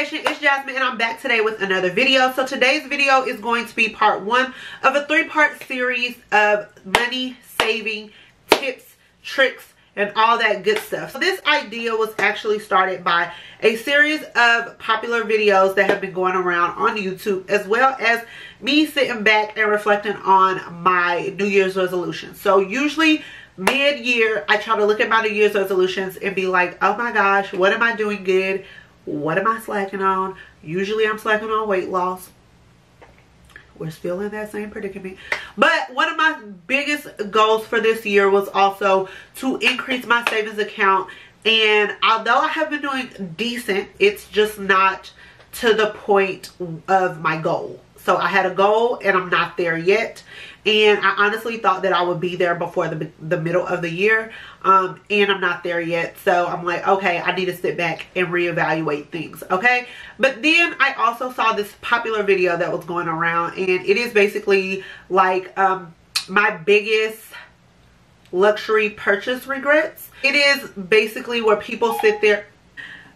Nation, it's Jasmine and I'm back today with another video. So today's video is going to be part one of a three-part series of money saving tips, tricks, and all that good stuff. So this idea was actually started by a series of popular videos that have been going around on YouTube, as well as me sitting back and reflecting on my New Year's resolution. So usually mid-year, I try to look at my New Year's resolutions and be like, oh my gosh, what am I doing good? What am I slacking on? Usually I'm slacking on weight loss. We're still in that same predicament. But one of my biggest goals for this year was also to increase my savings account. And although I have been doing decent, it's just not to the point of my goal. So I had a goal and I'm not there yet. And I honestly thought that I would be there before the middle of the year. And I'm not there yet. So I'm like, okay, I need to sit back and reevaluate things. Okay. But then I also saw this popular video that was going around. And it is basically like my biggest luxury purchase regrets. It is basically where people sit there.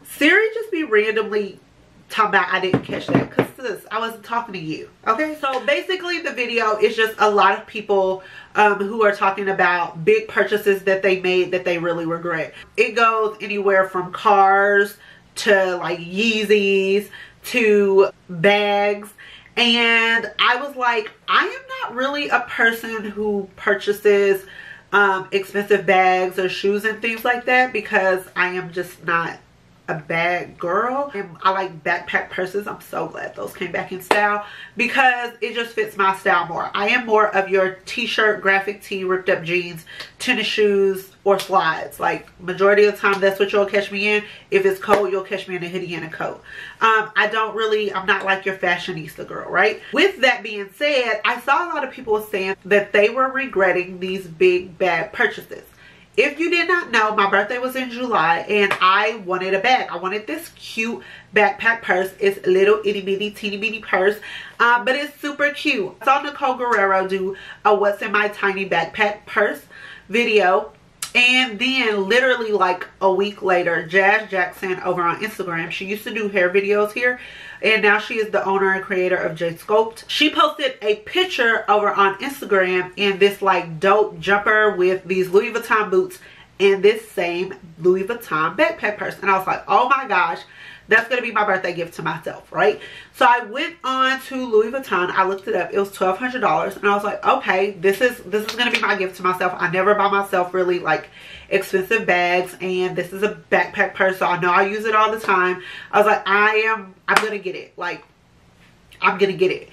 Siri just be randomly talking about I didn't catch that. Because I wasn't talking to you. Okay, so basically the video is just a lot of people who are talking about big purchases that they made that they really regret. It goes anywhere from cars to like Yeezys to bags. And I was like, I am not really a person who purchases expensive bags or shoes and things like that, because I am just not a bag girl. And I like backpack purses. I'm so glad those came back in style because it just fits my style more. I am more of your t-shirt, graphic tee, ripped up jeans, tennis shoes, or slides. Like majority of the time, that's what you'll catch me in. If it's cold, you'll catch me in a hoodie and a coat. I'm not like your fashionista girl, right? With that being said, I saw a lot of people saying that they were regretting these big bag purchases. If you did not know, my birthday was in July and I wanted a bag. I wanted this cute backpack purse. It's little itty bitty teeny bitty purse, but it's super cute. I saw Nicole Guerrero do a what's in my tiny backpack purse video. And then literally like a week later, Jazz Jackson over on Instagram, she used to do hair videos here and now she is the owner and creator of J Sculpt. She posted a picture over on Instagram in this like dope jumper with these Louis Vuitton boots and this same Louis Vuitton backpack purse. And I was like, oh my gosh, that's going to be my birthday gift to myself, right? So I went on to Louis Vuitton. I looked it up. It was $1,200. And I was like, okay, this is going to be my gift to myself. I never buy myself really like expensive bags. And this is a backpack purse. So I know I use it all the time. I was like, I'm going to get it. Like, I'm going to get it.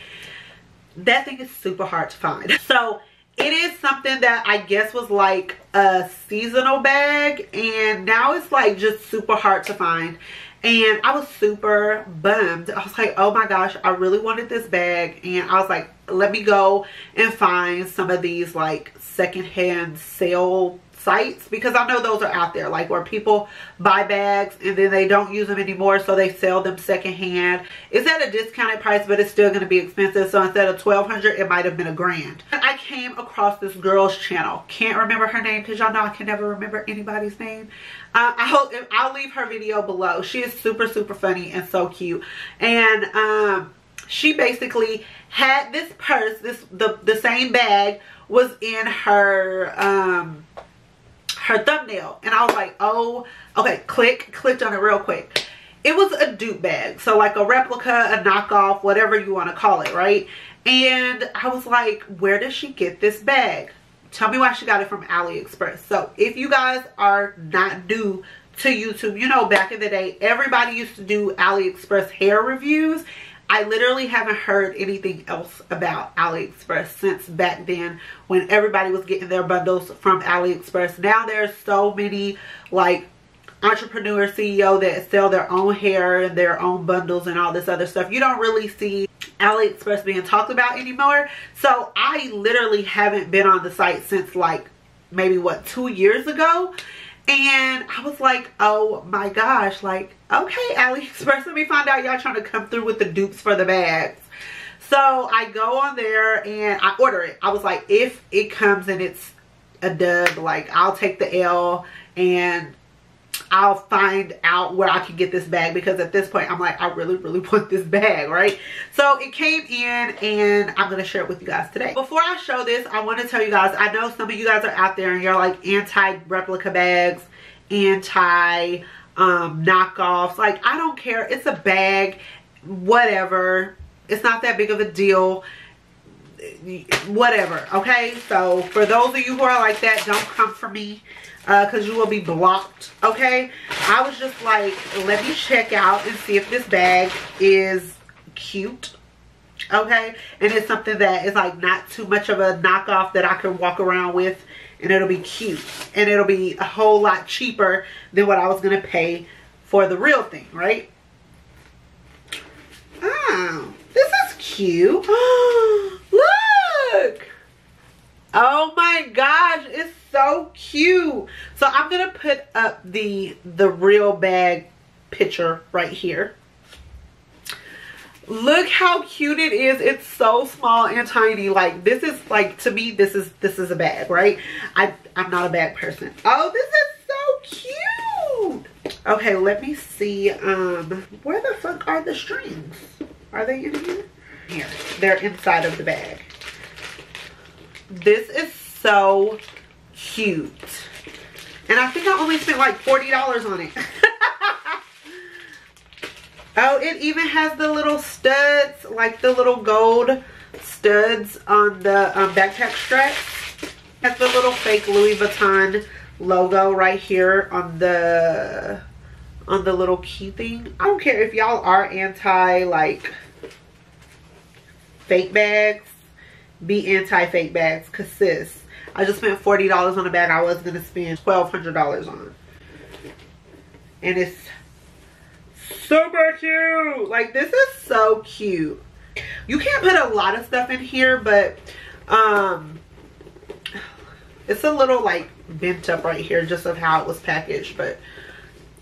That thing is super hard to find. So it is something that I guess was like a seasonal bag. And now it's like just super hard to find. And I was super bummed. I was like, oh my gosh, I really wanted this bag. And I was like, let me go and find some of these like secondhand sale sites, because I know those are out there, like where people buy bags and then they don't use them anymore, so they sell them secondhand. It's at a discounted price, but it's still going to be expensive. So instead of $1,200, it might have been $1,000. And I came across this girl's channel. Can't remember her name because y'all know I can never remember anybody's name. I'll leave her video below. She is super, super funny and so cute. And she basically had this purse. The same bag was in her her thumbnail, and I was like, oh, okay, clicked on it real quick. It was a dupe bag, so like a replica, a knockoff, whatever you want to call it, right? And I was like, where does she get this bag? Tell me why she got it from AliExpress. So if you guys are not new to YouTube, you know back in the day everybody used to do AliExpress hair reviews. I literally haven't heard anything else about AliExpress since back then when everybody was getting their bundles from AliExpress. Now there's so many like entrepreneur CEO that sell their own hair and their own bundles and all this other stuff. You don't really see AliExpress being talked about anymore. So I literally haven't been on the site since like maybe what, 2 years ago. And I was like, oh my gosh, like, okay, AliExpress, let me find out y'all trying to come through with the dupes for the bags. So I go on there and I order it. I was like, if it comes and it's a dub, like, I'll take the L and I'll find out where I can get this bag, because at this point I'm like, I really, really want this bag, right? So it came in and I'm gonna share it with you guys today. Before I show this, I wanna tell you guys, I know some of you guys are out there and you're like anti-replica bags, anti knockoffs. Like, I don't care, it's a bag, whatever. It's not that big of a deal, whatever, okay? So for those of you who are like that, don't come for me. Because you will be blocked, okay? I was just like, let me check out and see if this bag is cute, okay? And it's something that is like not too much of a knockoff that I can walk around with, and it'll be cute, and it'll be a whole lot cheaper than what I was gonna pay for the real thing, right? Oh, this is cute. Look! Oh my gosh, it's so cute. So I'm gonna put up the real bag picture right here. Look how cute it is. It's so small and tiny. Like, this is like, to me, this is a bag, right? I'm not a bag person. Oh, this is so cute. Okay, let me see. Where the fuck are the strings? Are they in here? Here, they're inside of the bag. This is so cute, and I think I only spent like $40 on it. Oh, it even has the little studs, like the little gold studs on the backpack straps. That's the little fake Louis Vuitton logo right here on the little key thing. I don't care if y'all are anti like fake bags, be anti fake bags, cause sis, I just spent $40 on a bag I was gonna spend $1,200 on. And it's super cute. Like, this is so cute. You can't put a lot of stuff in here, but it's a little like bent up right here just of how it was packaged, but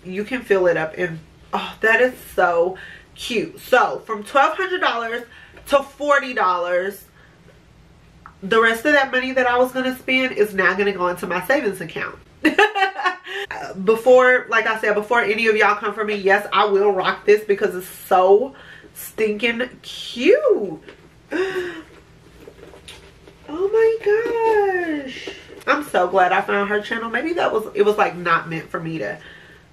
you can fill it up. And oh, that is so cute. So from $1,200 to $40, the rest of that money that I was going to spend is now going to go into my savings account. Before, like I said, before any of y'all come for me, yes, I will rock this because it's so stinking cute. Oh my gosh. I'm so glad I found her channel. Maybe it was like not meant for me to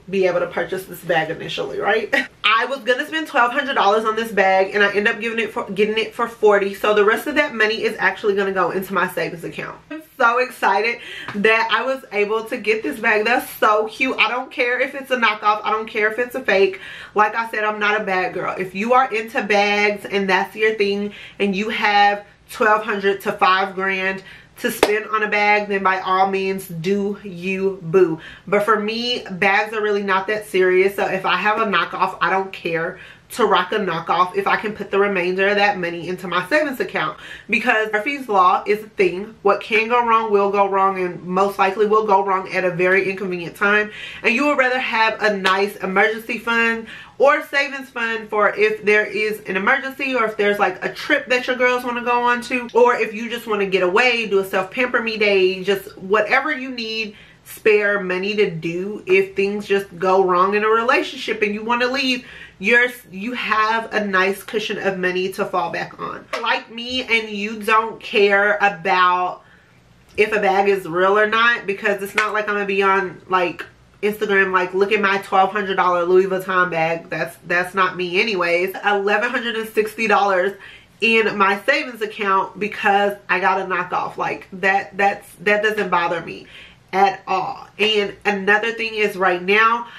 be able to purchase this bag initially, right? I was gonna spend $1,200 on this bag, and I end up getting it for $40. So the rest of that money is actually gonna go into my savings account. I'm so excited that I was able to get this bag. That's so cute. I don't care if it's a knockoff. I don't care if it's a fake. Like I said, I'm not a bag girl. If you are into bags and that's your thing, and you have $1,200 to $5,000 to spend on a bag, then by all means, do you, boo. But for me, bags are really not that serious. So if I have a knockoff, I don't care to rock a knockoff if I can put the remainder of that money into my savings account, because Murphy's Law is a thing. What can go wrong will go wrong, and most likely will go wrong at a very inconvenient time. And you would rather have a nice emergency fund or savings fund for if there is an emergency, or if there's like a trip that your girls want to go on to, or if you just want to get away, do a self-pamper me day, just whatever you need spare money to do if things just go wrong in a relationship and you want to leave. You have a nice cushion of money to fall back on. Like me, and you don't care about if a bag is real or not, because it's not like I'm gonna be on like Instagram like, look at my $1,200 Louis Vuitton bag. That's not me anyways. $1,160 in my savings account because I got a knockoff. Like that doesn't bother me at all. And another thing is right now,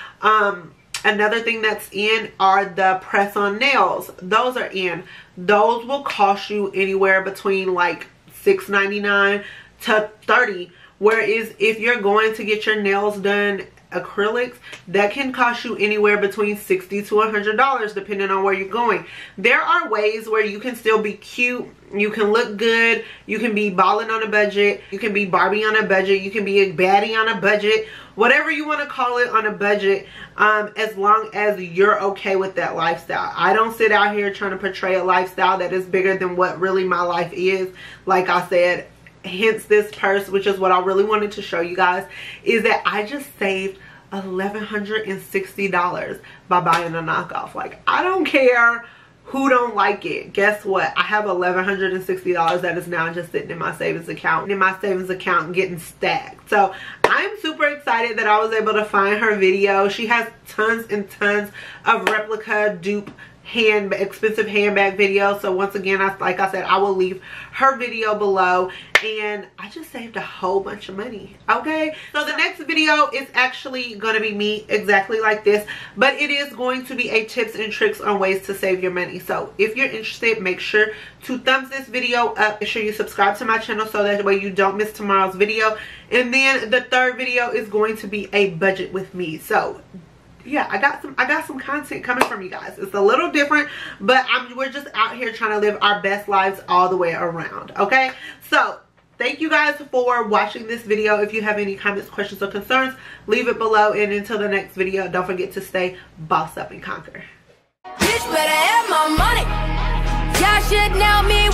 another thing that's in are the press on nails. Those are in. Those will cost you anywhere between like $6.99 to $30. Whereas if you're going to get your nails done acrylics, that can cost you anywhere between $60 to $100 depending on where you're going. There are ways where you can still be cute, you can look good, you can be ballin' on a budget, you can be Barbie on a budget, you can be a baddie on a budget, whatever you want to call it on a budget, as long as you're okay with that lifestyle. I don't sit out here trying to portray a lifestyle that is bigger than what really my life is. Like I said, hence this purse, which is what I really wanted to show you guys, is that I just saved $1,160 by buying a knockoff. Like, I don't care who don't like it. Guess what? I have $1,160 that is now just sitting in my savings account. In my savings account getting stacked. So I'm super excited that I was able to find her video. She has tons and tons of replica dupe expensive handbag videos. So once again, like I said, I will leave her video below. And I just saved a whole bunch of money. Okay, so the next video is actually going to be me exactly like this, but it is going to be a tips and tricks on ways to save your money. So if you're interested, make sure to thumbs this video up. Make sure you subscribe to my channel so that way you don't miss tomorrow's video. And then the third video is going to be a budget with me. So yeah, I got some content coming from you guys. It's a little different, but we're just out here trying to live our best lives all the way around. Okay, so thank you guys for watching this video. If you have any comments, questions, or concerns, leave it below. And until the next video, don't forget to stay boss up and conquer. Bitch better have my money. Y'all should know me.